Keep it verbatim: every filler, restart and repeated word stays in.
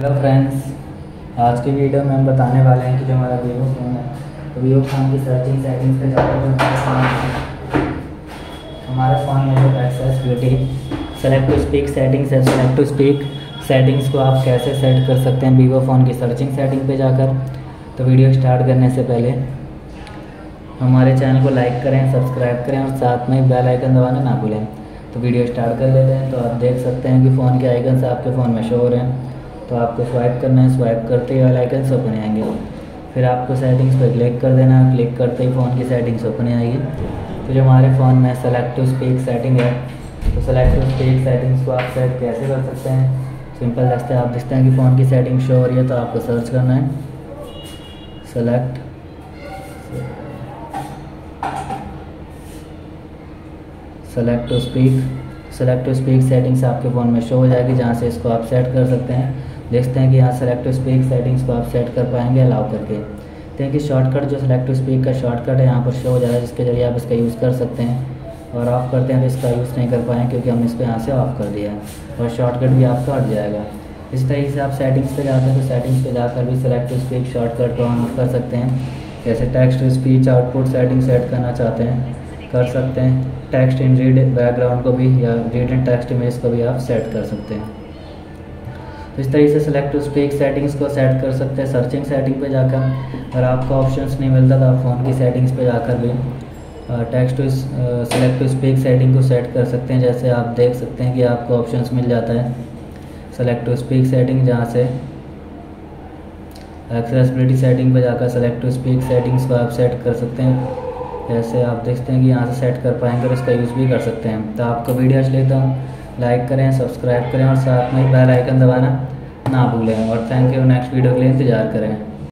Hello friends, आज के video में हम बताने वाले हैं कि जो हमारा वीवो फ़ोन है तो वीवो फ़ोन की सर्चिंग सेटिंग्स पे जाकर हमारे फ़ोन में जो accessibility select to speak settings है, सेलेक्ट टू स्पीक सेटिंग्स को आप कैसे सेट कर सकते हैं वीवो फ़ोन की सर्चिंग सेटिंग पे जाकर। तो वीडियो स्टार्ट करने से पहले हमारे चैनल को लाइक करें, सब्सक्राइब करें और साथ में बेल आइकन दबाना ना भूलें। तो वीडियो स्टार्ट कर लेते हैं। तो आप देख सकते हैं कि फ़ोन के आइकन आपके फ़ोन में शो हो रहे हैं, तो आपको स्वाइप करना है। स्वाइप करते ही वाले आइकन्स ओपन आएंगे, फिर आपको सेटिंग्स पर क्लिक कर देना। क्लिक करते ही फ़ोन की सेटिंग्स ओपन आएगी। तो जो हमारे फ़ोन में सेलेक्ट टू स्पीक सेटिंग है, तो सेलेक्ट टू स्पीक सेटिंग्स को आप सेट कैसे कर सकते हैं, सिंपल रास्ते आप देखते हैं कि फ़ोन की सेटिंग शो हो रही है तो आपको सर्च करना है select select to speak select to speak settings आपके फ़ोन में शो हो जाएगी, जहाँ से इसको आप सेट कर सकते हैं। देखते हैं कि यहाँ सेलेक्ट टू स्पीक सेटिंग्स को आप सेट कर पाएंगे अलाउ करके। देखते हैं कि शॉर्टकट जो सेलेक्ट टू स्पीक का शॉर्टकट है यहाँ पर शो हो जा रहा है, जिसके जरिए आप इसका यूज़ कर सकते हैं। और ऑफ़ करते हैं तो इसका यूज़ नहीं कर पाएँ क्योंकि हमने इसको यहाँ से ऑफ़ कर दिया है और शॉर्टकट भी आपका हट जाएगा। इस तरीके से आप सेटिंग्स पर जाते हैं तो सेटिंग्स पर जाकर भी सेलेक्ट टू स्पीक शॉर्टकट को ऑन कर सकते हैं। जैसे text to speech output setting set करना चाहते हैं कर सकते हैं। टेक्स्ट इन रीड बैकग्राउंड को भी या रीड इन टेक्स्ट इमेज को भी आप सेट कर सकते हैं। तो इस तरीके से सेलेक्ट टू स्पीक सेटिंग्स को सेट कर सकते हैं सर्चिंग सेटिंग पे जाकर। अगर आपको ऑप्शंस नहीं मिलता तो आप फ़ोन की सेटिंग्स पे जाकर भी text to select to speak setting को सेट कर सकते हैं। जैसे आप देख सकते हैं कि आपको ऑप्शंस मिल जाता है सेलेक्ट टू स्पीक सेटिंग, जहाँ से एक्सेसिबिलिटी सेटिंग पर जाकर सेलेक्ट टू स्पीक सेटिंग्स को आप सेट कर सकते हैं। जैसे आप देखते हैं कि यहाँ से सेट कर पाएंगे और इसका यूज़ भी कर सकते हैं। तो आपको वीडियो अच्छी लगता है लाइक करें, सब्सक्राइब करें और साथ में बेल आइकन दबाना ना भूलें। और थैंक यू, नेक्स्ट वीडियो के लिए इंतज़ार करें।